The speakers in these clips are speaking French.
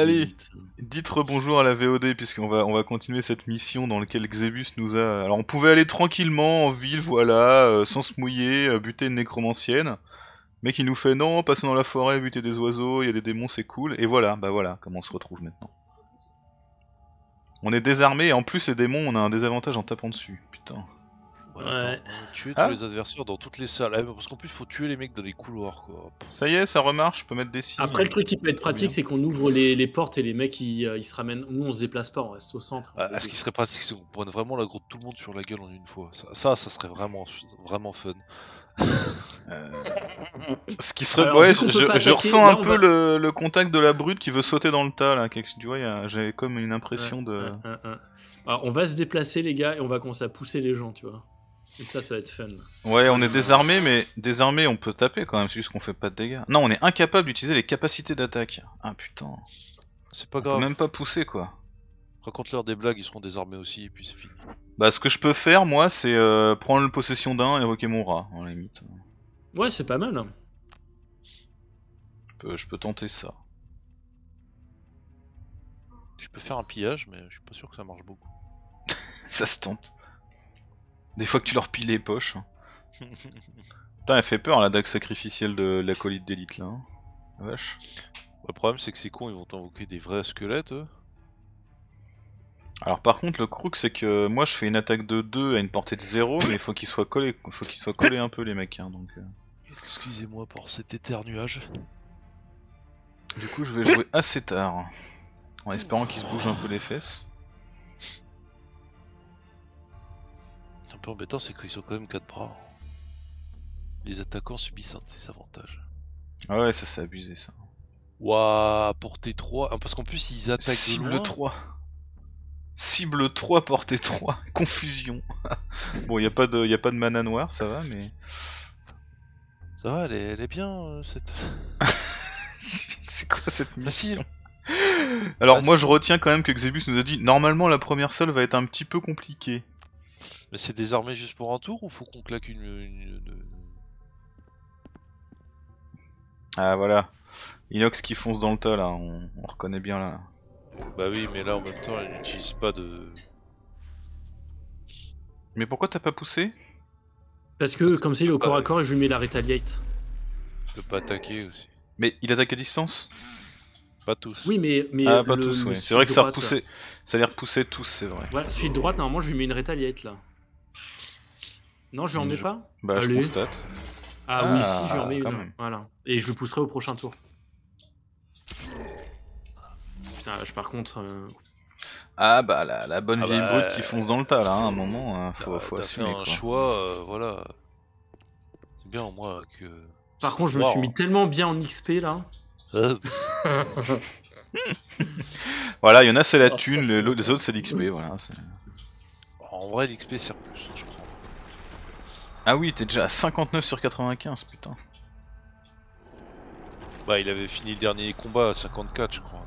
Allez, dites rebonjour à la VOD, puisqu'on va, continuer cette mission dans laquelle Xebus nous a... Alors on pouvait aller tranquillement en ville, voilà, sans se mouiller, buter une nécromancienne. Mais qui nous fait non, passer dans la forêt, buter des oiseaux, il y a des démons, c'est cool. Et voilà, bah voilà, comment on se retrouve maintenant. On est désarmé et en plus les démons, on a un désavantage en tapant dessus, putain. Ouais. Tuer tous les adversaires dans toutes les salles, parce qu'en plus faut tuer les mecs dans les couloirs quoi. Ça y est, ça remarche, je peux mettre des signes. Après le truc qui peut être pratique c'est qu'on ouvre les portes et les mecs ils se ramènent, nous on se déplace pas, on reste au centre. Ah, ce qui serait pratique c'est qu'on prenne vraiment la grotte tout le monde sur la gueule en une fois, ça serait vraiment fun. Ce qui serait... Alors, ouais, je ressens un peu le contact de la brute qui veut sauter dans le tas là. Tu vois, j'avais comme une impression de... Alors, on va se déplacer les gars et on va commencer à pousser les gens, tu vois. Et ça va être fun. Ouais, on est désarmé, mais désarmé on peut taper quand même, c'est juste qu'on fait pas de dégâts. Non, on est incapable d'utiliser les capacités d'attaque. Ah putain. C'est pas grave. On peut même pas pousser quoi. Raconte-leur des blagues, ils seront désarmés aussi, et puis c'est fini. Bah, ce que je peux faire, moi, c'est prendre le possession d'un et évoquer mon rat, en limite. Ouais, c'est pas mal. Hein. Je peux tenter ça. Je peux faire un pillage, mais je suis pas sûr que ça marche beaucoup. Ça se tente. Des fois que tu leur piles les poches. Putain, elle fait peur, la dague sacrificielle de l'acolyte d'élite, là. Hein. La vache. Ouais, le problème, c'est que ces cons, ils vont t'invoquer des vrais squelettes, eux. Alors par contre le crook c'est que moi je fais une attaque de 2 à une portée de 0 mais il faut qu'ils soient collés un peu les mecs hein, donc... Excusez-moi pour cet éternuage. Du coup je vais jouer assez tard, en espérant qu'ils se bougent un peu les fesses. Un peu embêtant c'est qu'ils ont quand même 4 bras. Les attaquants subissent un désavantage. Ah ouais ça c'est abusé ça. Ouah portée 3, parce qu'en plus ils attaquent de loin. Cible 3. Cible 3, portée 3, confusion. Bon, y a pas de mana noire, ça va, mais... Ça va, elle est bien, cette... C'est quoi cette mission? Alors moi je retiens quand même que Xebus nous a dit, normalement la première salle va être un petit peu compliquée. Mais c'est désarmé juste pour un tour, ou faut qu'on claque une... Ah voilà, Inox qui fonce dans le tas là, on reconnaît bien là. Bah oui, mais là en même temps, elle n'utilise pas de... Mais pourquoi t'as pas poussé? Parce que comme ça il est au corps à corps et je lui mets la retaliate. Je peux pas attaquer aussi. Mais il attaque à distance? Pas tous. Oui, mais ah, pas tous, ouais. C'est vrai que ça repoussait. Ça allait repousser tous, c'est vrai. Ouais, suite droite, normalement je lui mets une retaliate là. Non, je lui en mets pas? Bah allez. Je constate. Ah oui, si, je lui en mets une. Voilà. Et je le pousserai au prochain tour. Putain, par contre... Ah bah la bonne vieille brute qui fonce dans le tas là, hein, à un moment, hein, faut assumer fait un quoi. Choix, voilà. C'est bien au moins que... Par contre je me suis mis tellement bien en XP là. Voilà, il y en a c'est la thune, les autres c'est l'XP, voilà. En vrai l'XP sert plus, je crois. Ah oui, t'es déjà à 59 sur 95, putain. Bah il avait fini le dernier combat à 54 je crois.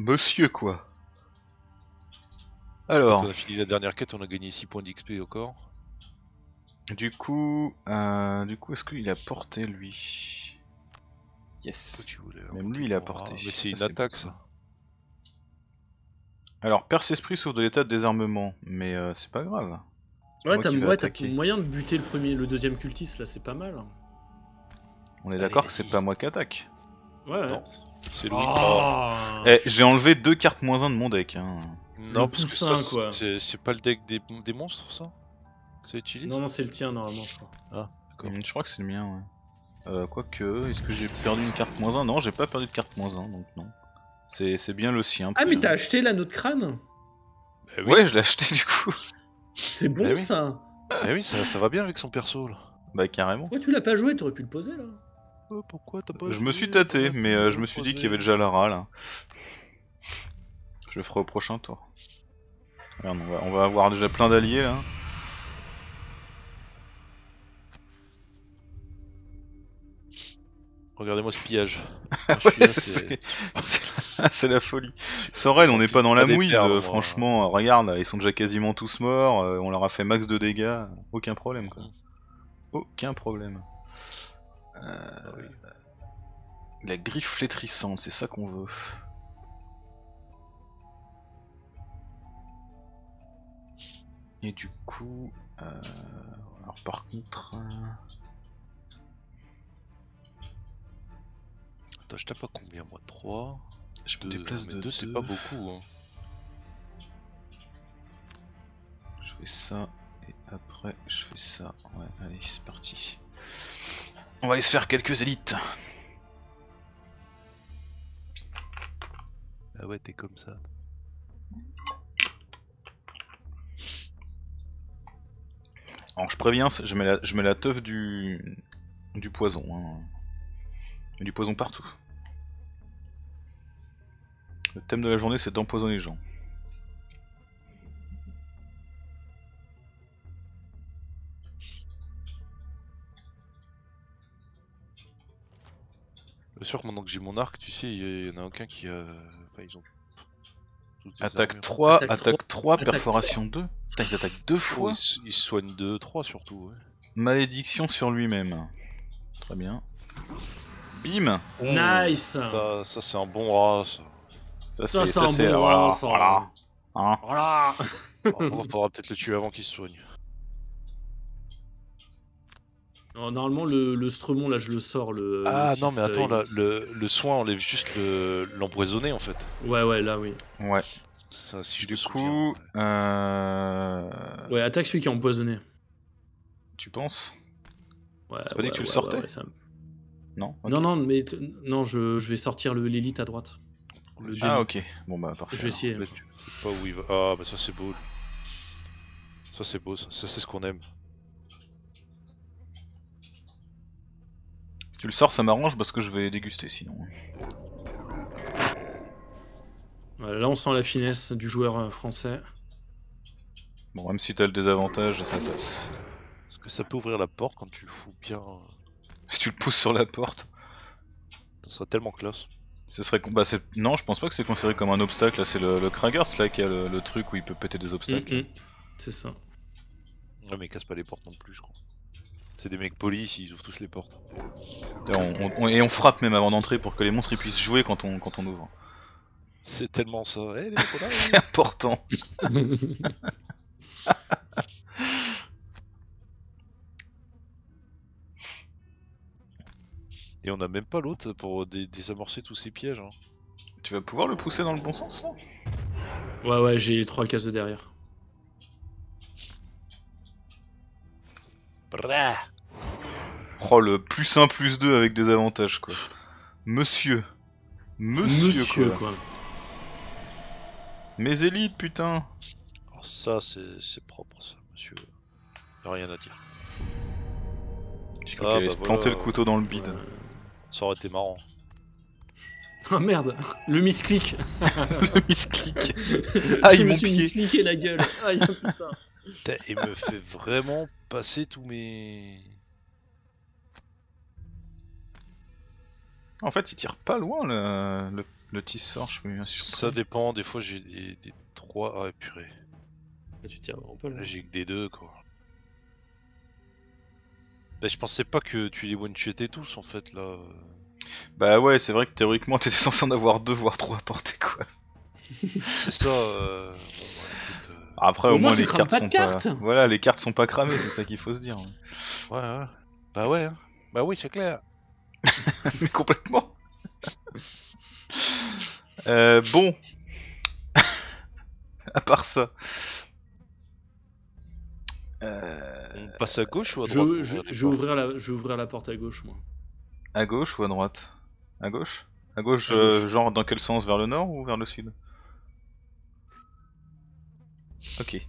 Monsieur quoi. Alors... Quand on a fini la dernière quête, on a gagné 6 points d'XP au corps. Du coup est-ce qu'il a porté lui? Yes. Même lui il a porté. Mais c'est une attaque ça. Alors perce esprit sauf de l'état de désarmement, mais c'est pas grave. Ouais t'as moyen de buter le deuxième cultiste là, c'est pas mal. On est d'accord que c'est pas moi qui attaque. Ouais. Non. C'est Louis. Oh. Eh, j'ai enlevé 2 cartes moins 1 de mon deck. Hein. Non, parce poussin, que c'est pas le deck des monstres, ça? Ça utilise? Non, c'est le tien normalement, je crois. Ah, d'accord. Je crois que c'est le mien, ouais. Quoique, est-ce que j'ai perdu une carte moins 1? Non, j'ai pas perdu de carte moins 1, donc non. C'est bien le sien. Ah, mais t'as acheté l'anneau de crâne? Bah, oui. Ouais, je l'ai acheté du coup. C'est bon bah, oui. Ça. Bah oui, ça va bien avec son perso là. Bah, carrément. Pourquoi tu l'as pas joué? T'aurais pu le poser là. Pourquoi t'as pas... Je me suis tâté, mais je me suis dit qu'il y avait déjà Lara là. Je le ferai au prochain tour. Merde, on va avoir déjà plein d'alliés là. Regardez-moi ce pillage. Ouais, c'est la folie. Sorel, on n'est pas dans la mouise, franchement. Regarde, ils sont déjà quasiment tous morts. On leur a fait max de dégâts. Aucun problème quoi. Aucun problème. Ah oui. La griffe flétrissante, c'est ça qu'on veut. Et du coup... alors par contre... Attends, je tape à combien moi? 3 je me déplace de 2, c'est pas beaucoup. Hein. Je fais ça, et après je fais ça. Ouais, allez, c'est parti. On va aller se faire quelques élites. Ah ouais, t'es comme ça. Alors je préviens, je mets la teuf du poison, hein. Du poison partout. Le thème de la journée, c'est d'empoisonner les gens. Bien sûr, maintenant que j'ai mon arc, tu sais, il y en a aucun qui a... Enfin, ils ont... Attaque 3, attaque 3, perforation 2. Putain, ils attaquent 2 fois. Oh, ils soignent 2, 3 surtout. Ouais. Malédiction sur lui-même. Très bien. Bim. Nice. Ça c'est un bon rat. Ça c'est un bon rat. Voilà. Hein. Voilà. On pourra peut-être le tuer avant qu'il se soigne. Alors, normalement le stremon là je le sors le... Ah le non 6, mais attends là, le soin enlève juste l'empoisonné en fait. Ouais ouais là oui. Ouais. Ça si je le coup... Ouais attaque celui qui est empoisonné. Tu penses? Ouais. T'as pas dit que tu le sortais? Ouais, ça... Non okay. Non mais non je vais sortir l'élite à droite. Ah ok. Bon bah parfait. Je vais essayer. C'est pas où il va. Ah bah ça c'est beau. Ça c'est beau, ça c'est ce qu'on aime. Si tu le sors, ça m'arrange parce que je vais déguster sinon. Là, on sent la finesse du joueur français. Bon, même si t'as le désavantage, ça passe. Est-ce que ça peut ouvrir la porte quand tu le fous bien? Si tu le pousses sur la porte, ça serait tellement classe. Ce serait... Bah, non, je pense pas que c'est considéré comme un obstacle. Là, c'est le Kragers là qui a le truc où il peut péter des obstacles. C'est ça. Ouais, mais il casse pas les portes non plus, je crois. C'est des mecs polis, ils ouvrent tous les portes. Et on frappe même avant d'entrer pour que les monstres puissent jouer quand on ouvre. C'est tellement ça. Hey, c'est important. Et on n'a même pas l'autre pour désamorcer tous ces pièges. Hein. Tu vas pouvoir le pousser dans le bon sens là? Ouais, j'ai les 3 cases de derrière. Brrr. Oh le plus 1 plus 2 avec des avantages quoi. Monsieur quoi. Mes élites putain. Oh, ça c'est propre ça monsieur. Y'a rien à dire. Je crois qu'il allait se planter le couteau dans le bide. Ça aurait été marrant. Oh merde, le misclic. Le misclic. Aïe mon pied. Je me suis miscliqué la gueule. Aïe putain. Putain, il me fait vraiment passer tous mes... En fait il tire pas loin le petit sort, je suis bien sûr. Ça dépend, des fois j'ai des 3 à épurer. Là tu tires vraiment pas loin. Là j'ai que des 2 quoi. Bah je pensais pas que tu les one-shotais tous en fait là. Bah ouais c'est vrai que théoriquement t'étais censé en avoir 2 voire 3 à porter quoi. C'est ça Bon, ouais. Après au moins les cartes sont pas... Voilà, les cartes sont pas cramées, c'est ça qu'il faut se dire. Ouais. Bah ouais. Bah oui, c'est clair. Mais complètement. Bon. À part ça. On passe à gauche ou à droite? Je vais ouvrir la porte à gauche moi. À gauche ou à droite? À gauche. À gauche, genre dans quel sens? Vers le nord ou vers le sud? Ok.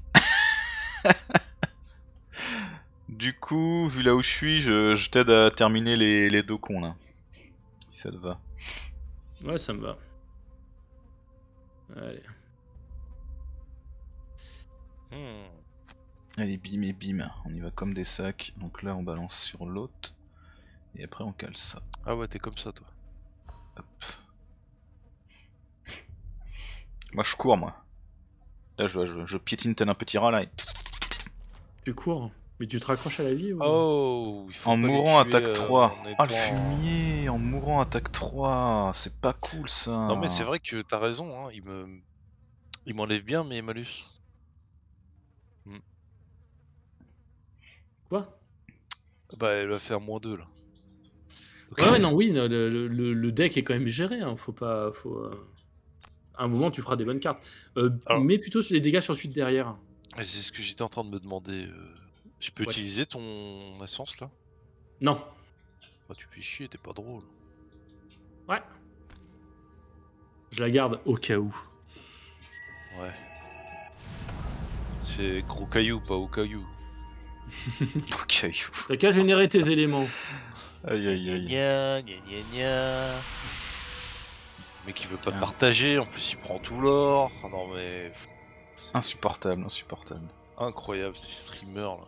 Du coup, vu là où je suis, je t'aide à terminer les 2 cons là. Si ça te va. Ouais, ça me va. Allez. Allez, bim et bim. On y va comme des sacs. Donc là, on balance sur l'autre. Et après, on cale ça. Ah ouais, t'es comme ça toi. Hop. Moi, je cours moi. Là je piétine tel un petit rat là et... Tu cours? Mais tu te raccroches à la vie ou... Oh, en mourant attaque 3. Ah le fumier, en mourant attaque 3, c'est pas cool ça. Non mais c'est vrai que t'as raison, hein. Il m'enlève bien mes malus. Quoi? Bah elle va faire moins 2 là. Okay. Ouais non oui, le deck est quand même géré, hein. Faut pas... Faut, à un moment tu feras des bonnes cartes. Alors... Mais plutôt les dégâts sur suite derrière. C'est ce que j'étais en train de me demander... Je peux utiliser ton essence là? Non. Bah, tu fais chier, t'es pas drôle. Ouais. Je la garde au cas où. Ouais. C'est gros caillou, pas au caillou. Au caillou. T'as qu'à générer tes éléments. Aïe aïe aïe. Gna, gna, gna, gna. Mais qui veut pas te partager, en plus il prend tout l'or. Ah, non mais. Insupportable, insupportable. Incroyable ces streamers là.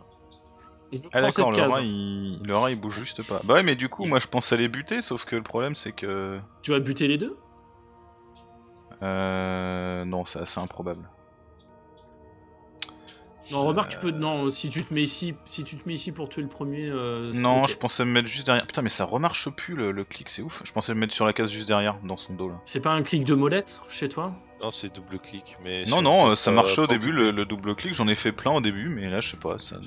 Ah d'accord, le rat il bouge juste pas. Bah ouais mais du coup moi je pense à les buter, sauf que le problème c'est que... Tu vas buter les deux? Non c'est assez improbable. Non remarque tu peux... Non si tu te mets ici, si tu te mets ici pour tuer le premier... non okay. Je pensais me mettre juste derrière... Putain mais ça remarche plus le clic, c'est ouf. Je pensais me mettre sur la case juste derrière, dans son dos là. C'est pas un clic de molette chez toi? Non, c'est double clic, mais... Non, non, ça marchait au début, le double clic, j'en ai fait plein au début, mais là, je sais pas, ça...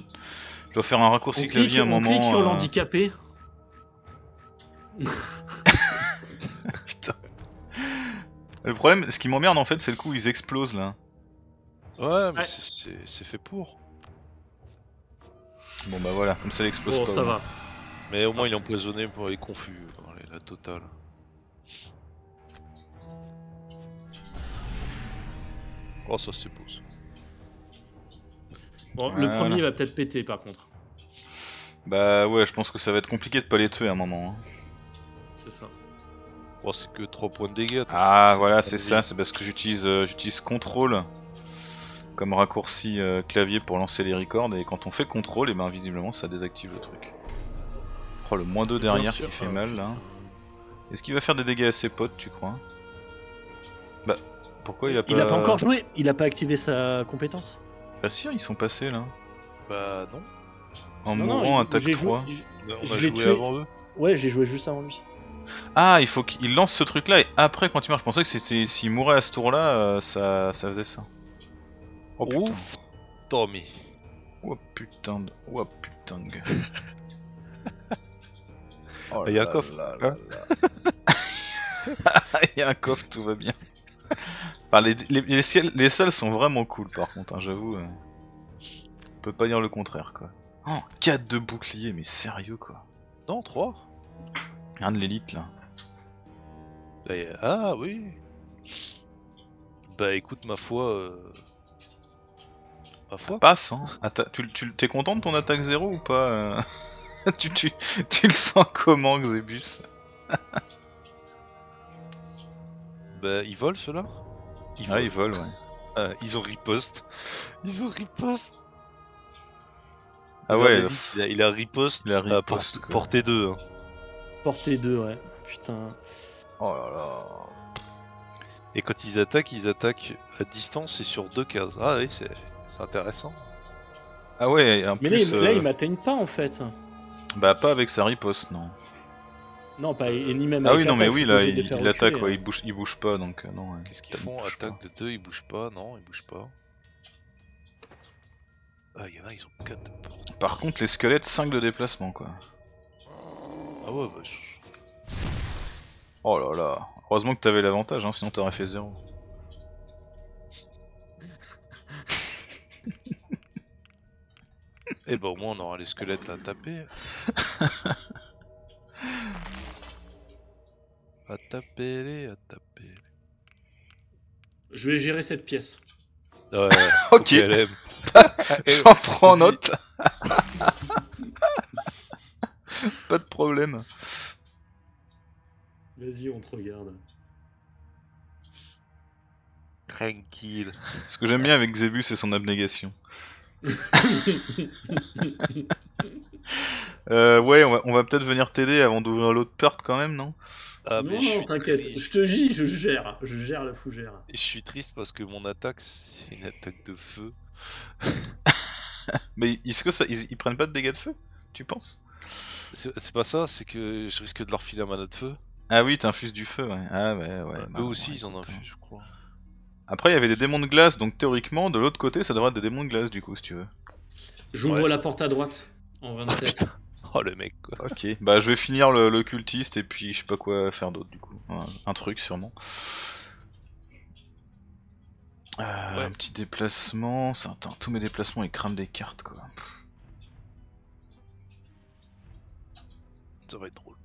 Je dois faire un raccourci clavier à un moment... On clique sur l'handicapé. Putain. Le problème, ce qui m'emmerde, en fait, c'est le coup, ils explosent, là. Ouais, mais c'est fait pour. Bon, bah voilà, comme ça, il explose pas. Bon, ça va. Mais au moins, il est empoisonné pour les confus. Allez, la totale. Oh ça c'est beau ça. Bon le premier va peut-être péter par contre. Bah ouais je pense que ça va être compliqué de pas les tuer à un moment. Hein. C'est ça. Oh c'est que 3 points de dégâts. Ah voilà c'est ça, c'est parce que j'utilise contrôle comme raccourci clavier pour lancer les records, et quand on fait contrôle et ben visiblement ça désactive le truc. Oh le moins 2 derrière qui fait mal là. Est-ce qu'il va faire des dégâts à ses potes tu crois? Bah... Pourquoi il a pas encore joué? Il a pas activé sa compétence? Bah si, ils sont passés là. Bah non. En mourant, attaque 3. On a joué avant eux. Ouais, j'ai joué juste avant lui. Ah, il faut qu'il lance ce truc là et après quand il meurt, je pensais que c'était s'il mourait à ce tour là, ça faisait ça. Oh putain. Ouf, Tommy. Oh putain de... Oh putain de... Oh, il y a un coffre. Il y a un coffre, tout va bien. Enfin, les salles sont vraiment cool par contre, hein, j'avoue. On peut pas dire le contraire quoi. Oh, 4 de bouclier, mais sérieux quoi. Non, 3. Un de l'élite là. Ah oui. Bah écoute, ma foi. Ma foi. Ça passe, hein. Tu t'es content de ton attaque 0 ou pas tu le sens comment, Xebus? Bah, ils volent ceux-là? Ah, ils volent, ouais. Ils ont riposte. Ils ont riposte. Ah ouais, il a riposte, à portée 2. Hein. Portée 2, ouais. Putain. Oh là là. Et quand ils attaquent à distance et sur 2 cases. Ah oui, c'est intéressant. Ah ouais, en plus... Mais là, ils m'atteignent pas, en fait. Bah, pas avec sa riposte, non. Non, pas ni même. Ah oui, non, mais oui, là, il attaque, quoi. Il bouge pas, donc non. Qu'est-ce qu'ils font? Attaque de 2, ils bougent pas, non, ils bougent pas. Ah, il y en a, ils ont 4 de portée. Par contre, les squelettes, 5 de déplacement, quoi. Ah ouais, bah. Oh là là. Heureusement que t'avais l'avantage, hein, sinon t'aurais fait 0. Eh bah, au moins, on aura les squelettes à taper. À taper les, à taper les. Je vais gérer cette pièce. Ouais, ok. J'en prends note. Pas de problème. Vas-y, on te regarde. Tranquille. Ce que j'aime bien avec Xebus, c'est son abnégation. Ouais, on va peut-être venir t'aider avant d'ouvrir l'autre porte quand même, non? Ah, non, non, t'inquiète, je te dis, je gère la fougère. Et je suis triste parce que mon attaque, c'est une attaque de feu. Mais est-ce que ça, ils prennent pas de dégâts de feu, tu penses? C'est pas ça, c'est que je risque de leur filer un mana de feu. Ah oui, t'infuses du feu, ouais. Ah ouais, ouais. Eux aussi, ouais, ils en infusent, je crois. Après, il y avait des démons de glace, donc théoriquement, de l'autre côté, ça devrait être des démons de glace, du coup, si tu veux. J'ouvre la porte à droite, en 27. Oh le mec quoi. Ok, bah je vais finir le cultiste et puis je sais pas quoi faire d'autre du coup. Un truc sûrement. Un petit déplacement. Attends, tous mes déplacements ils crament des cartes quoi. Ça va être drôle.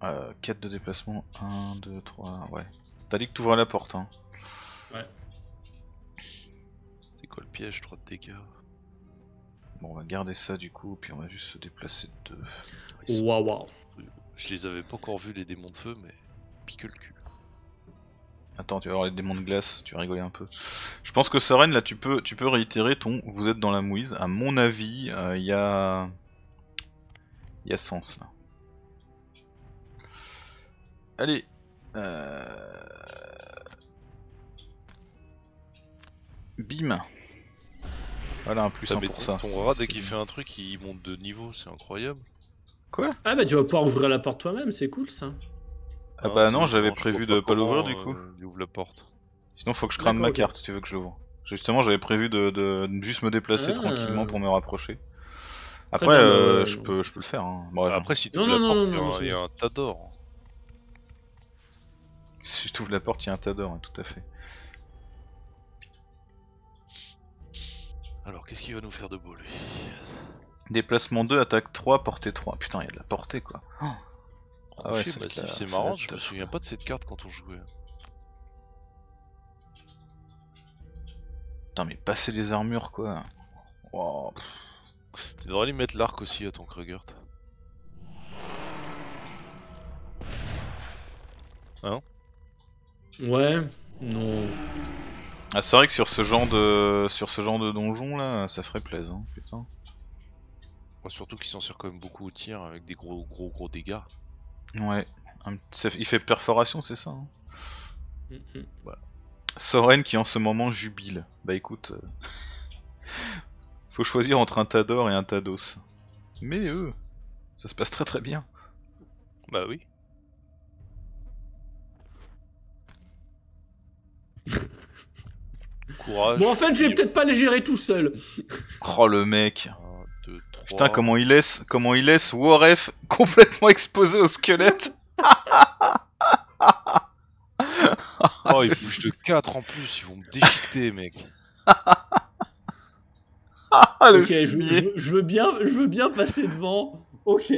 Bon. 4 de déplacement, 1, 2, 3, ouais. T'as dit que t'ouvrais la porte hein. Ouais. C'est quoi le piège, 3 de dégâts? Bon, on va garder ça du coup, puis on va juste se déplacer de... Waouh, wow. Je les avais pas encore vus les démons de feu, mais pique le cul. Attends, tu vas voir les démons de glace, tu vas rigoler un peu. Je pense que Soren, là, tu peux réitérer ton « Vous êtes dans la mouise ». À mon avis, il y a sens, là. Allez Bim. Voilà un plus 1 pour ça. Ton rat, dès qu'il fait un truc, il monte de niveau, c'est incroyable. Quoi? Ah bah tu vas pouvoir ouvrir la porte toi-même, c'est cool ça. Ah bah non, j'avais prévu de pas l'ouvrir du coup. Il ouvre la porte. Sinon faut que je crame ma carte si tu veux que je l'ouvre. Justement j'avais prévu de juste me déplacer tranquillement pour me rapprocher. Après je peux le faire. Hein. Bon, après si tu ouvres la porte, il y a un tas d'or. Si tu ouvres la porte, il y a un tas d'or, tout à fait. Alors qu'est-ce qu'il va nous faire de beau lui? Déplacement 2, attaque 3, portée 3. Putain, il y a de la portée quoi. Oh. Ah ouais, c'est marrant, je me souviens pas de cette carte quand on jouait. Putain mais passer les armures quoi. Wow. Tu devrais lui mettre l'arc aussi à ton Krugert. Hein? Ouais, non. Ah c'est vrai que sur ce genre de donjon là, ça ferait plaisir, hein, putain. Ouais, surtout qu'ils s'en servent quand même beaucoup au tir avec des gros dégâts. Ouais, il fait perforation c'est ça hein. Voilà. Soren qui en ce moment jubile. Bah écoute, faut choisir entre un tas d'or et un tas d'os. Mais ça se passe très très bien. Bah oui. Courage. Bon en fait je vais peut-être pas les gérer tout seul. Oh le mec. 1, 2, 3. Putain comment il laisse Waref complètement exposé au squelette. Oh il bouge de 4 en plus, ils vont me déchiqueter mec. Ok je veux bien passer devant. Ok.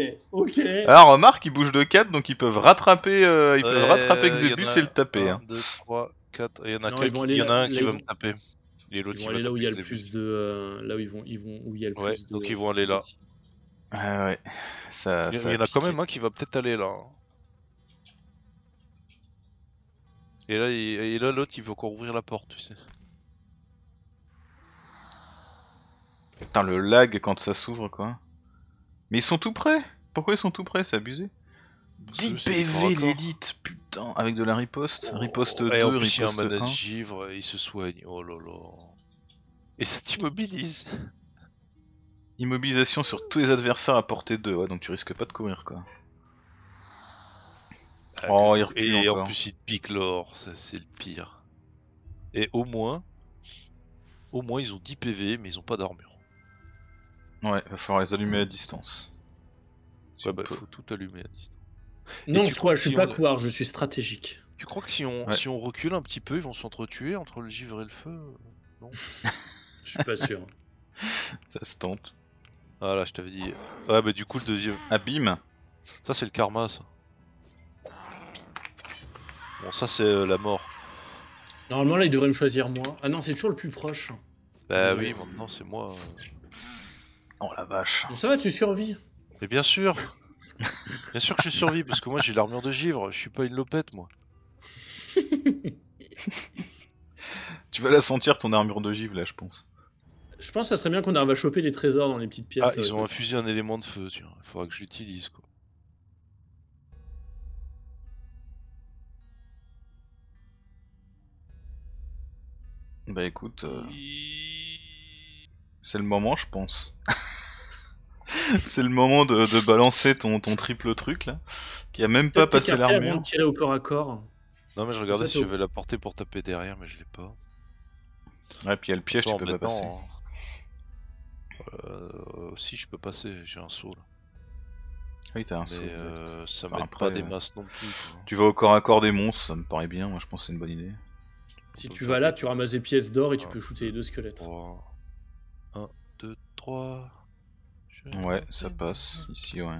Alors remarque ils bougent de 4 donc ils peuvent rattraper Xebus et le taper. 1, 2, 3. 4. Il y en a, un qui va me taper. Et l'autre qui va aller là où il y a le plus de. Là où il y a le plus de. Donc ils vont aller là. Ah ouais. Il y en a quand même un qui va peut-être aller là. Et là, l'autre il va encore ouvrir la porte, tu sais. Putain, le lag quand ça s'ouvre quoi. Mais ils sont tout prêts. Pourquoi ils sont tout prêts? C'est abusé. 10 PV l'élite, putain, avec de la riposte, riposte 2, en plus, riposte 1. Il y a un mana de givre, il se soigne, oh lolo. Et ça t'immobilise. Immobilisation sur tous les adversaires à portée 2, ouais, donc tu risques pas de courir quoi. Oh, il recule et encore. En plus il te pique l'or, ça c'est le pire. Et au moins ils ont 10 PV mais ils ont pas d'armure. Ouais, va falloir les allumer à distance. Ouais, bah faut tout allumer à distance. Non, je suis pas couard, je suis stratégique. Tu crois que si on recule un petit peu, ils vont s'entretuer entre le givre et le feu? Non. Je suis pas sûr. Ça se tente. Ah là, je t'avais dit. Ouais, bah du coup, le deuxième. Abîme. Ça, c'est le karma, ça. Bon, ça, c'est la mort. Normalement, là, il devrait me choisir moi. Ah non, c'est toujours le plus proche. Bah oui, maintenant, c'est moi. Oh la vache. Bon, ça va, tu survis. Mais bien sûr. Bien sûr que je survis parce que moi j'ai l'armure de givre, je suis pas une lopette moi. Tu vas la sentir ton armure de givre là je pense. Je pense que ça serait bien qu'on arrive à choper les trésors dans les petites pièces. Ah ils ont infusé un élément de feu, tiens, il faudra que je l'utilise quoi. Bah écoute... C'est le moment, je pense. C'est le moment de balancer ton triple truc là, qui a même pas passé l'armure. De tirer au corps à corps. Non mais je regardais si j'avais la portée pour taper derrière, mais je l'ai pas. Ouais, puis il y a le piège, tu peux pas passer. Si je peux passer, j'ai un saut là. Oui, t'as un saut. Ça m'aide pas des masses non plus. Quoi. Tu vas au corps à corps des monstres, ça me paraît bien, moi je pense que c'est une bonne idée. Si tu vas là, tu ramasses des pièces d'or et tu peux shooter les deux squelettes. 1, 2, 3. Ouais, ça passe ici, ouais.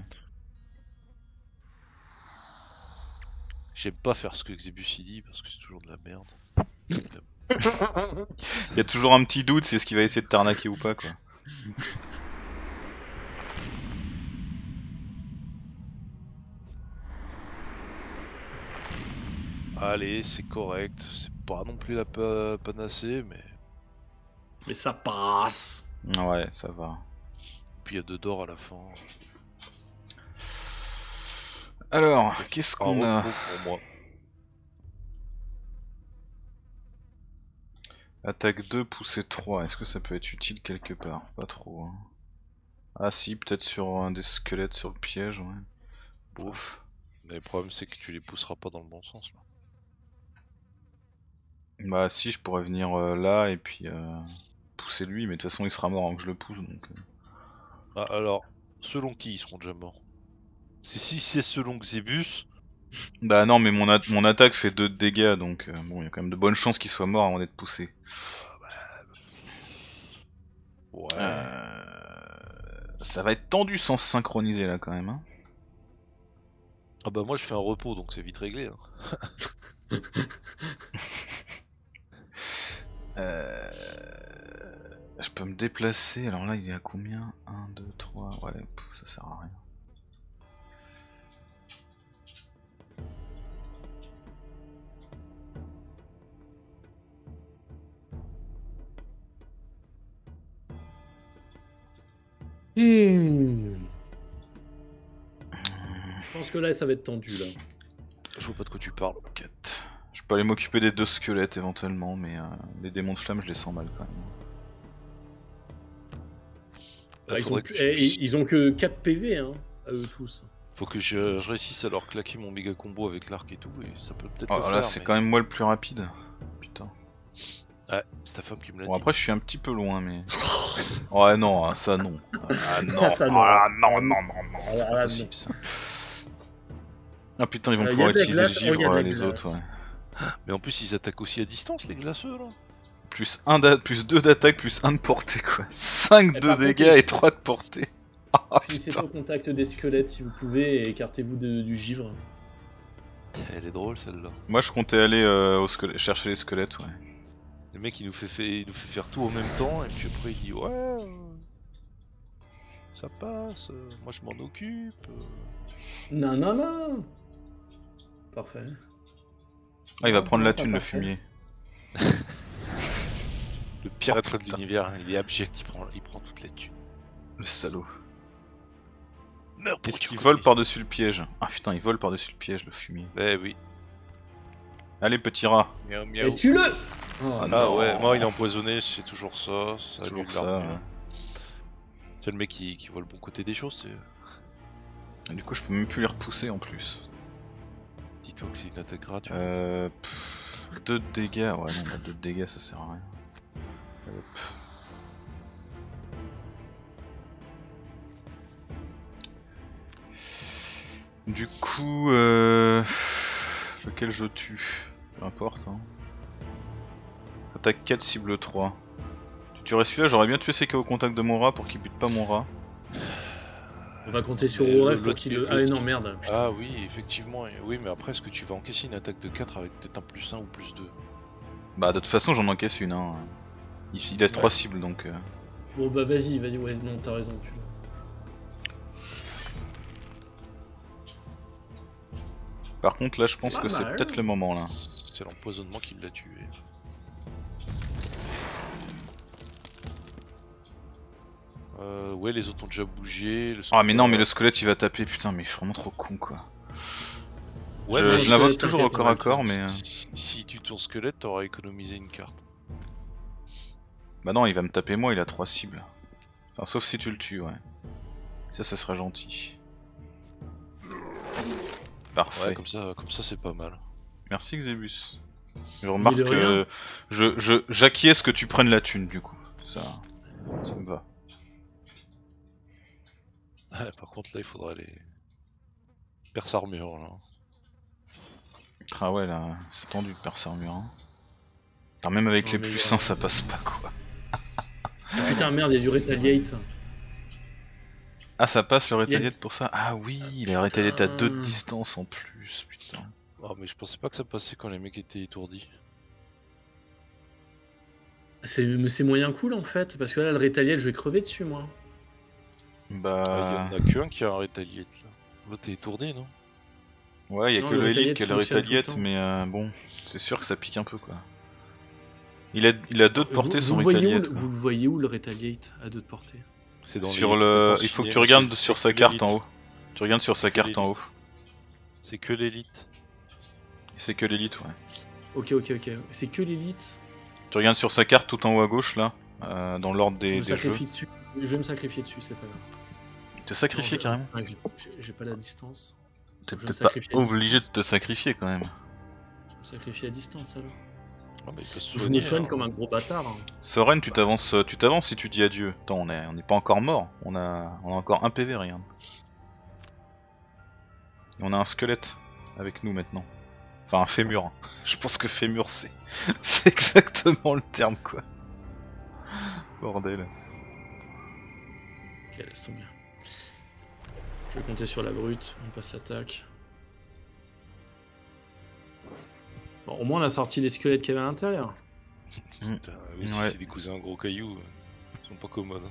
J'aime pas faire ce que Xebus il dit parce que c'est toujours de la merde. Il y a toujours un petit doute, c'est ce qu'il va essayer de t'arnaquer ou pas, quoi. Allez, c'est correct, c'est pas non plus la panacée, mais. Mais ça passe! Ouais, ça va. Puis il y a 2 d'or à la fin. Alors, qu'est-ce qu'on a pour moi. Attaque 2, poussée 3. Est-ce que ça peut être utile quelque part? Pas trop. Hein. Ah si, peut-être sur un des squelettes sur le piège. Ouais. Bouf. Mais le problème c'est que tu les pousseras pas dans le bon sens. Là. Bah si, je pourrais venir là et puis pousser lui. Mais de toute façon il sera mort avant que je le pousse. Donc, Ah, alors, selon qui ils seront déjà morts? Si c'est selon Xebus... Bah non, mais mon attaque fait 2 de dégâts, donc bon, il y a quand même de bonnes chances qu'il soit mort avant d'être poussé. Ouais... Ça va être tendu sans se synchroniser là quand même. Hein. Ah bah moi je fais un repos, donc c'est vite réglé. Hein. Je peux me déplacer, alors là il est à combien? 1, 2, 3, ouais, ça sert à rien. Je pense que là ça va être tendu là. Je vois pas de quoi tu parles. Je peux aller m'occuper des 2 squelettes éventuellement, mais les démons de flamme je les sens mal quand même. Ah, ils ont que 4 PV hein, à eux tous. Faut que je réussisse à leur claquer mon méga combo avec l'arc et tout, et ça peut peut-être le faire. Là c'est mais... quand même moi le plus rapide. Putain. Ouais, c'est ta femme qui me l'a dit. Bon après je suis un petit peu loin mais... Ouais non, ça non. Ah non, ça, non. Ah, non, non, non, non, c'est pas possible ça. Ah putain, ils vont pouvoir utiliser le givre les autres, ouais. Mais en plus ils attaquent aussi à distance les glaceux là. Plus 2 d'attaque, plus 1 de portée quoi. 5 de dégâts et 3 de portée. Finissez au contact des squelettes si vous pouvez et écartez-vous du givre. Elle est drôle celle-là. Moi je comptais aller chercher les squelettes, ouais. Le mec il nous fait faire tout en même temps et puis après il dit ouais... ça passe, moi je m'en occupe... Non non non. Parfait. Ah il va prendre la thune le fumier. Le pire être de l'univers, il est abject, il prend toutes les thunes. Le salaud. Qu'est-ce qu'il vole par-dessus le piège? Ah putain, il vole par-dessus le piège, le fumier. Eh oui. Allez, petit rat. Miaou, miaou. Et tue-le! Oh, ah ouais, moi il est empoisonné, c'est toujours ça. C'est toujours ça. Ouais. C'est le mec qui voit le bon côté des choses. Et du coup, je peux même plus les repousser en plus. Dis-toi que c'est une attaque gratuite. 2 de dégâts, ouais, non, 2 de dégâts ça sert à rien. Du coup, lequel je tue? Peu importe. Hein. Attaque 4, cible 3. Tu tuerais celui-là, j'aurais bien tué CK au contact de mon rat pour qu'il bute pas mon rat. On va compter sur Oref pour qu'il... Ah non merde. Putain. Ah oui, effectivement. Oui, mais après, est-ce que tu vas encaisser une attaque de 4 avec peut-être un plus 1 ou plus 2? Bah de toute façon, j'en encaisse une. Hein. Il laisse 3 cibles donc. Bon bah vas-y, ouais, non t'as raison, tu l'as. Par contre là je pense que c'est peut-être le moment là. C'est l'empoisonnement qui l'a tué. Ouais les autres ont déjà bougé. Ah mais non mais le squelette il va taper, putain mais vraiment trop con quoi. Ouais, je l'invoque toujours au corps à corps mais... Si tu ton squelette t'auras économisé une carte. Bah non, il va me taper moi, il a 3 cibles. Alors, sauf si tu le tues, ouais. Ça, ce sera gentil. Parfait. Ouais, comme ça c'est pas mal. Merci Xebus. Je remarque que j'acquiesce que tu prennes la thune du coup. Ça me va. Ouais, par contre là il faudra aller perce armure là. Ah ouais là c'est tendu perce armure. Hein. Attends, même avec les puissants ça passe pas quoi. Putain merde, il y a du retaliate. Ah ça passe le retaliate pour ça. Ah oui, il a retaliate à 2 distances en plus, putain. Oh mais je pensais pas que ça passait quand les mecs étaient étourdis. C'est moyen cool en fait, parce que là le retaliate je vais crever dessus moi. Bah... il y en a qu'un qui a un retaliate là. L'autre est étourdi non? Ouais, il y a que l'élite qui a le retaliate, mais bon, c'est sûr que ça pique un peu quoi. Il a deux de portée son retaliate. Vous le voyez où le retaliate à deux de portée? C'est dans sur le... Il faut que tu regardes sur sa carte en haut. Tu regardes sur sa carte en haut. C'est que l'élite. C'est que l'élite, ouais. Ok. C'est que l'élite. Tu regardes sur sa carte tout en haut à gauche là, dans l'ordre des jeux. Je vais me sacrifier dessus, c'est pas grave. Te sacrifier carrément? J'ai pas la distance. T'es peut-être pas obligé de te sacrifier quand même. Je me sacrifie à distance alors. Ah bah, je me soigne comme un gros bâtard. Hein. Soren, tu t'avances si tu dis adieu. Attends, on n'est pas encore mort. On a encore un PV, regarde. Et on a un squelette avec nous maintenant. Enfin, un fémur. Je pense que fémur, c'est exactement le terme, quoi. Bordel. Ok, elles sont bien. Je vais compter sur la brute. On passe attaque. Bon, au moins on a sorti les squelettes qu'il y avait à l'intérieur. Putain, oui, ouais. C'est des cousins gros cailloux, ils sont pas commodes.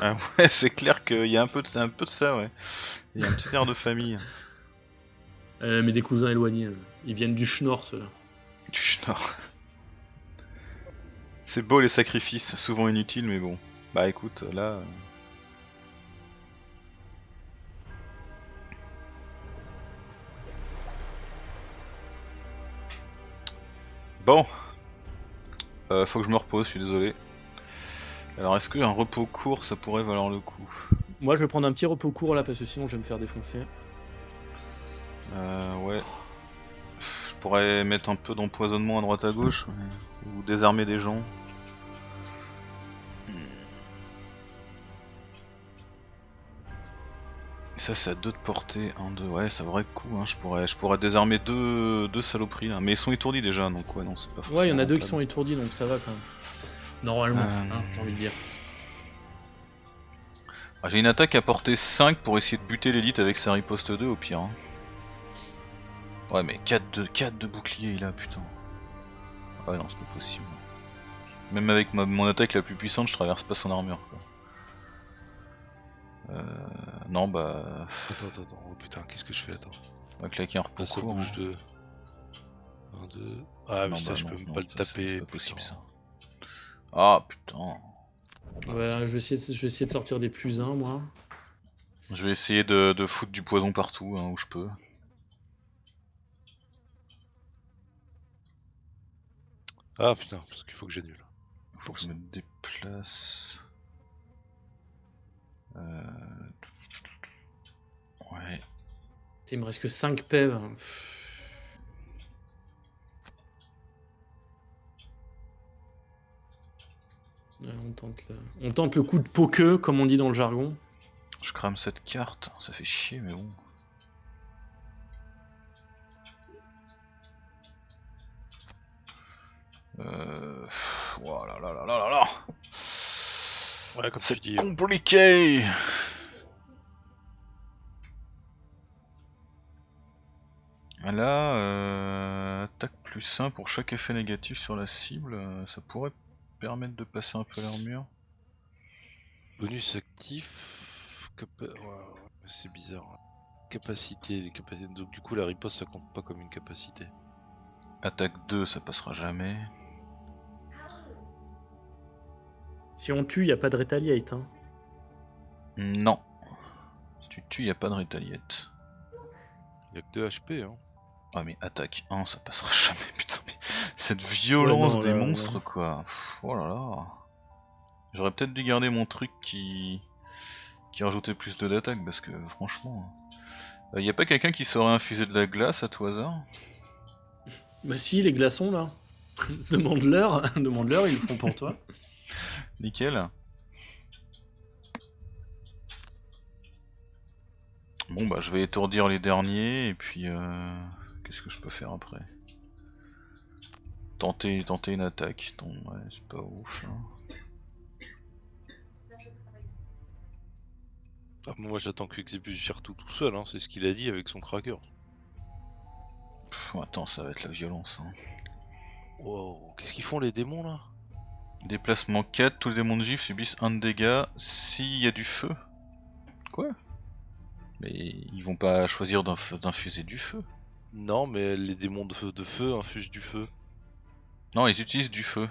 Ah ouais, c'est clair qu'il y a un peu de ça, ouais. Il y a un petit air de famille. Mais des cousins éloignés, hein. Ils viennent du schnorr ceux-là. Du schnorr. C'est beau les sacrifices, souvent inutiles, mais bon. Bah écoute, là... Bon, faut que je me repose, je suis désolé. Alors est-ce qu'un repos court ça pourrait valoir le coup? Moi je vais prendre un petit repos court là parce que sinon je vais me faire défoncer. Ouais. Je pourrais mettre un peu d'empoisonnement à droite à gauche, ou désarmer des gens. Ça c'est à 2 de portée, 1, 2, ouais ça vaudrait le coup, hein. je pourrais désarmer deux saloperies là, mais ils sont étourdis déjà donc ouais non c'est pas forcément... Ouais il y en a 2 qui sont étourdis donc ça va quand même, normalement, hein, j'ai envie de dire. Ah, j'ai une attaque à portée 5 pour essayer de buter l'élite avec sa riposte 2 au pire. Hein. Ouais mais 4 de bouclier il a putain. Ouais non c'est pas possible. Même avec mon attaque la plus puissante je traverse pas son armure quoi. Non bah... Attends, oh putain, qu'est-ce que je fais? Attends. On va claquer un repos court. Bouge de... 1, 2... Ah non, putain, bah, je peux même pas le taper, c'est possible ça. Ah putain. Ouais, je vais essayer de sortir des plus 1, moi. Je vais essayer de foutre du poison partout, hein, où je peux. Ah putain, parce qu'il faut que j'annule. Faut que je me déplace... Ouais. Il me reste que 5 PV. Ouais, on tente le coup de poqueux comme on dit dans le jargon. Je crame cette carte, ça fait chier mais bon. Oh là là là là là là. Ouais, comme tu dis, compliqué. Là, attaque plus 1 pour chaque effet négatif sur la cible, ça pourrait permettre de passer un peu l'armure. Bonus actif, c'est bizarre. Capacité, les capacités. Donc du coup la riposte ça compte pas comme une capacité. Attaque 2 ça passera jamais. Si on tue, il n'y a pas de retaliate. Hein. Non. Si tu tues, il n'y a pas de retaliate. Il n'y a que 2 HP. Hein. Ah mais attaque 1, ça passera jamais. Putain, mais cette violence des monstres, quoi. Pff, oh là là. J'aurais peut-être dû garder mon truc qui rajoutait plus de d'attaque, parce que franchement... Y a pas quelqu'un qui saurait infuser de la glace à tout hasard? Bah si, les glaçons là. Demande-leur, demande-leur, ils le font pour toi. Nickel. Bon bah je vais étourdir les derniers et puis qu'est-ce que je peux faire après? Tenter une attaque, donc ouais, c'est pas ouf. Hein. Ah, moi j'attends que Xebus gère tout seul, hein, c'est ce qu'il a dit avec son cracker. Pff, attends, ça va être la violence. Hein. Wow, qu'est-ce qu'ils font les démons là? Déplacement 4, tous les démons de gif subissent 1 de dégâts s'il y a du feu. Quoi? Mais ils vont pas choisir d'infuser du feu. Non, mais les démons de feu infusent du feu. Non, ils utilisent du feu.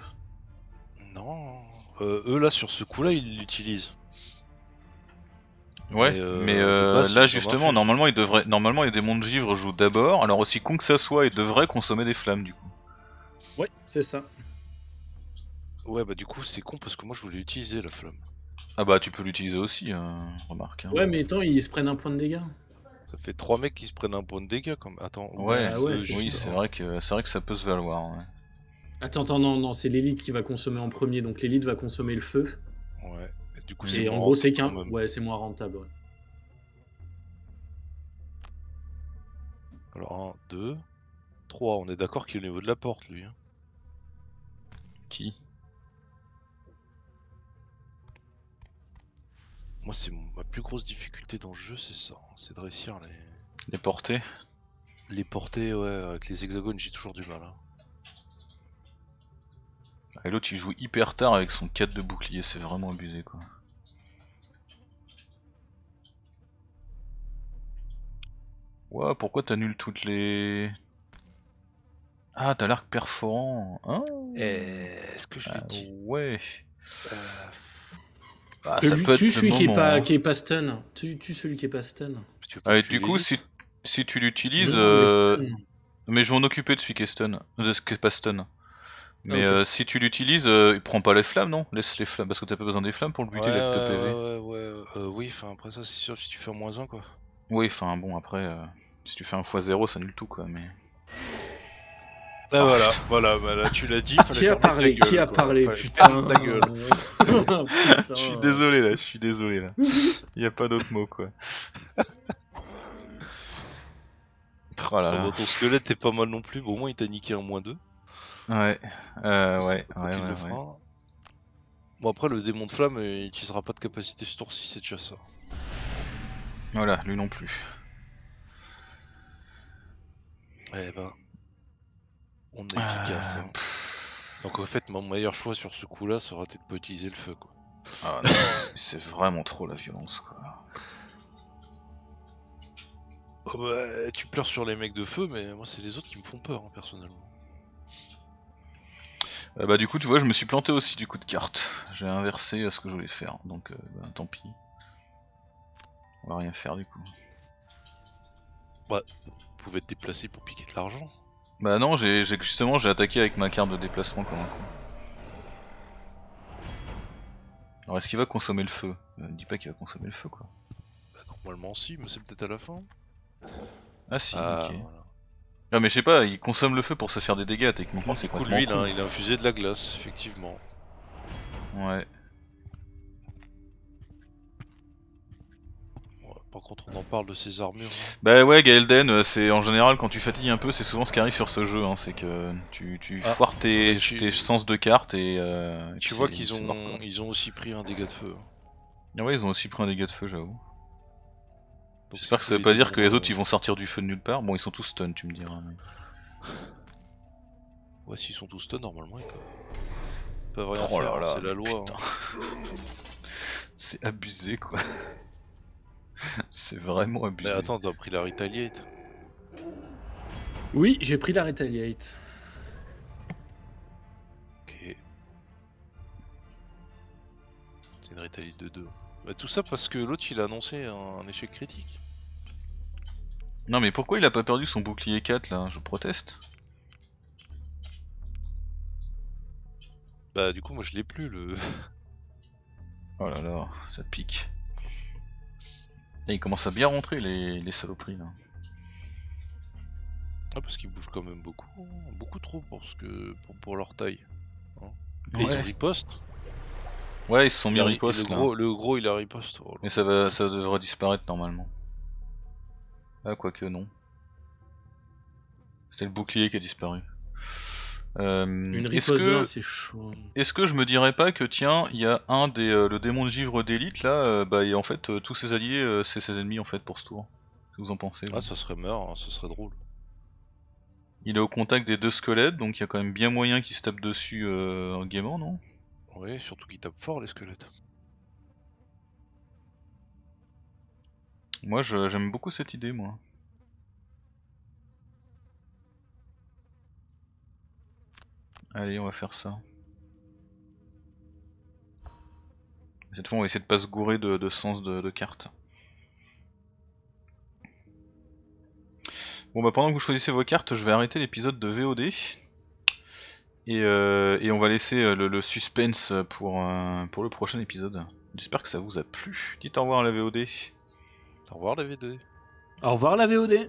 Non, eux là sur ce coup là ils l'utilisent. Ouais, mais base, là justement normalement ils devraient, normalement les démons de givre jouent d'abord. Alors aussi con que ça soit, ils devraient consommer des flammes du coup. Ouais, c'est ça. Ouais, bah du coup c'est con parce que moi je voulais utiliser la flamme. Ah bah tu peux l'utiliser aussi, remarque. Hein. Ouais, mais attends, ils se prennent un point de dégâts. Ça fait 3 mecs qui se prennent un point de dégâts comme. Attends. Ouais, ouais oui, c'est vrai que ça peut se valoir. Ouais. Attends, non, c'est l'élite qui va consommer en premier, donc l'élite va consommer le feu. Ouais. Et du coup, c'est en gros c'est qu'un. Ouais, c'est moins rentable. Ouais. Alors 1, 2, 3. On est d'accord qu'il est au niveau de la porte, lui. Hein. Qui? Moi, c'est ma plus grosse difficulté dans le jeu, c'est ça, c'est de réussir les portées. Les portées, ouais, avec les hexagones, j'ai toujours du mal. Hein. Et l'autre, il joue hyper tard avec son 4 de bouclier, c'est vraiment abusé, quoi. Ouah, pourquoi t'annules toutes les... Ah, t'as l'arc perforant, hein? Est-ce que je l'ai dit? Ouais. Bah, tu celui qui est pas stun. Tu celui qui est pas stun. Et du coup, si tu l'utilises, mais je vais m'en occuper de celui qui est stun, de ce qui est pas stun. Mais okay. Si tu l'utilises, il prend pas les flammes, non? Laisse les flammes, parce que t'as pas besoin des flammes pour le buter. Ouais, oui, enfin après ça c'est sûr si tu fais un -1 quoi. Oui, enfin bon après, si tu fais un x0 ça annule tout quoi, mais... Ah, ah voilà, bah là tu l'as dit, qui a parlé, gueule, qui a parlé, putain, ta gueule. Putain. Je suis désolé là, Y a pas d'autre mot quoi. Oh là là. Bon, ton squelette est pas mal non plus, bon, au moins il t'a niqué un -2. Ouais, ouais. Bon après le démon de flamme il utilisera pas de capacité ce tour-ci, c'est déjà ça. Voilà, lui non plus. Eh ben... On est efficace. Hein. Donc en fait, mon meilleur choix sur ce coup-là, ça aurait été de pas utiliser le feu, quoi. Ah non, c'est vraiment trop la violence, quoi. Oh bah, tu pleures sur les mecs de feu, mais moi c'est les autres qui me font peur, hein, personnellement. Bah du coup, tu vois, je me suis planté aussi du coup de carte. J'ai inversé ce que je voulais faire, donc bah, tant pis. On va rien faire du coup. Bah, vous pouvez te déplacer pour piquer de l'argent. Bah non, justement j'ai attaqué avec ma carte de déplacement comme un con. Alors est-ce qu'il va consommer le feu? Ne me dis pas qu'il va consommer le feu quoi. Bah normalement si, mais c'est peut-être à la fin. Ah si, ok. Voilà. Non mais je sais pas, il consomme le feu pour se faire des dégâts techniquement. C'est cool lui, il a infusé de la glace, effectivement. Ouais. Par contre on en parle de ces armures. Hein. Bah ouais Gaelden, c'est en général quand tu fatigues un peu c'est souvent ce qui arrive sur ce jeu, hein, c'est que tu foires tes sens de cartes et... tu vois qu'ils ont aussi pris un dégât de feu. Ah ouais ils ont aussi pris un dégât de feu j'avoue. J'espère que ça veut pas dire que les autres ils vont sortir du feu de nulle part, bon ils sont tous stun tu me diras. Mais... Ouais s'ils sont tous stun normalement ils peuvent rien faire, c'est la loi. Hein. C'est abusé quoi. C'est vraiment abusé. Mais attends, t'as pris la Retaliate? Oui, j'ai pris la Retaliate. Ok. C'est une Retaliate de 2. Bah, tout ça parce que l'autre il a annoncé un échec critique. Non, mais pourquoi il a pas perdu son bouclier 4 là? Je proteste. Bah, du coup, moi je l'ai plus le. Oh là là, ça pique. Et ils commencent à bien rentrer les saloperies là. Ah, parce qu'ils bougent quand même beaucoup, beaucoup trop pour leur taille. Hein. Et ouais. Ils ont riposte. Ouais, ils se sont mis riposte là. Le gros il a riposte. Oh, mais ça devrait disparaître normalement. Ah, quoique non. C'était le bouclier qui a disparu. Une riposte, c'est chaud. Est-ce que je me dirais pas que tiens, il y a un des. Le démon de givre d'élite là, et en fait tous ses alliés, c'est ses ennemis en fait pour ce tour. Qu'est-ce que vous en pensez? Ah, ça serait meurt, hein, ce serait drôle. Il est au contact des deux squelettes, donc il y a quand même bien moyen qu'il se tape dessus gaiement, non? Oui, surtout qu'il tape fort les squelettes. Moi, j'aime beaucoup cette idée, moi. Allez, on va faire ça. Cette fois, on va essayer de pas se gourer de sens de carte. Bon bah pendant que vous choisissez vos cartes, je vais arrêter l'épisode de VOD et on va laisser le suspense pour le prochain épisode. J'espère que ça vous a plu. Dites au revoir à la VOD. Au revoir la VOD. Au revoir la VOD.